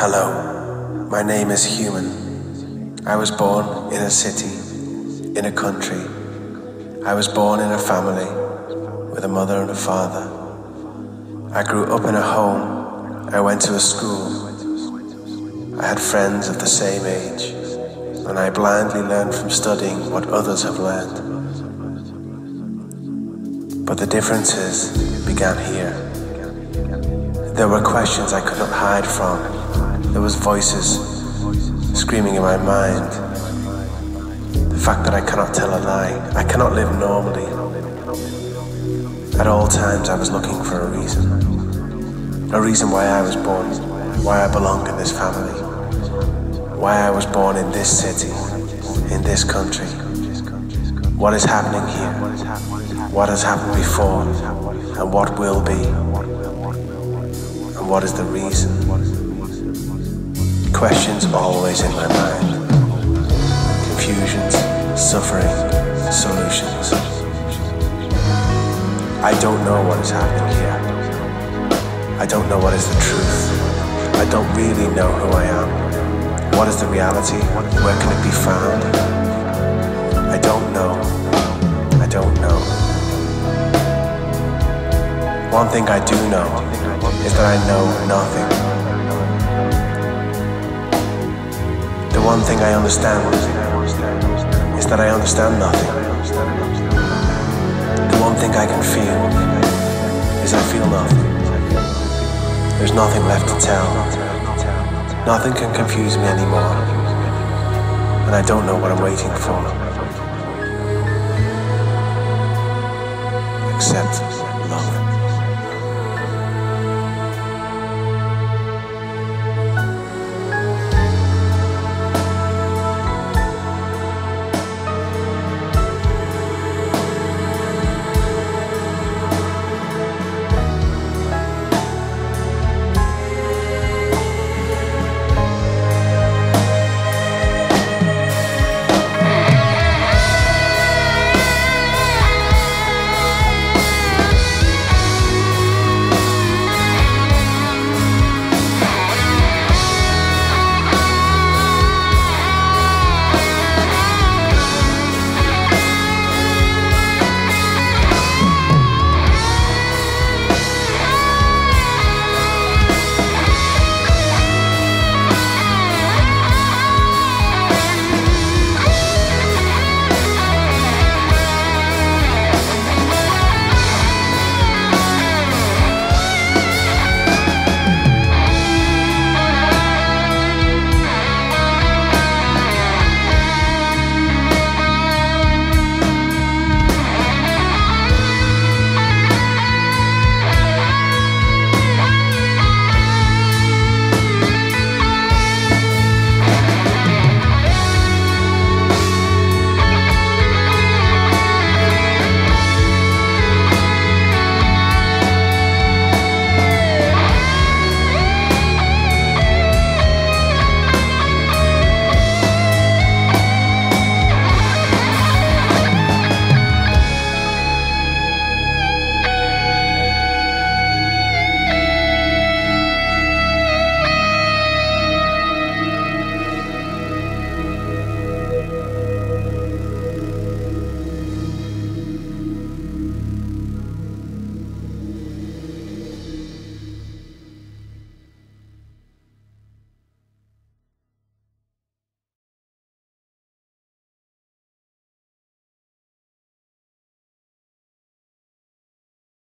Hello, my name is Human. I was born in a city, in a country. I was born in a family, with a mother and a father. I grew up in a home. I went to a school. I had friends of the same age, and I blindly learned from studying what others have learned. But the differences began here. There were questions I could not hide from. There was voices screaming in my mind. The fact that I cannot tell a lie. I cannot live normally. At all times I was looking for a reason. A reason why I was born, why I belonged in this family, why I was born in this city, in this country. What is happening here? What has happened before? And what will be? And what is the reason? Questions always in my mind. Confusions, suffering, solutions. I don't know what is happening here. I don't know what is the truth. I don't really know who I am. What is the reality? Where can it be found? I don't know. I don't know. One thing I do know is that I know nothing. The one thing I understand is that I understand nothing. One thing I can feel is I feel nothing. There's nothing left to tell. Nothing can confuse me anymore. And I don't know what I'm waiting for. Except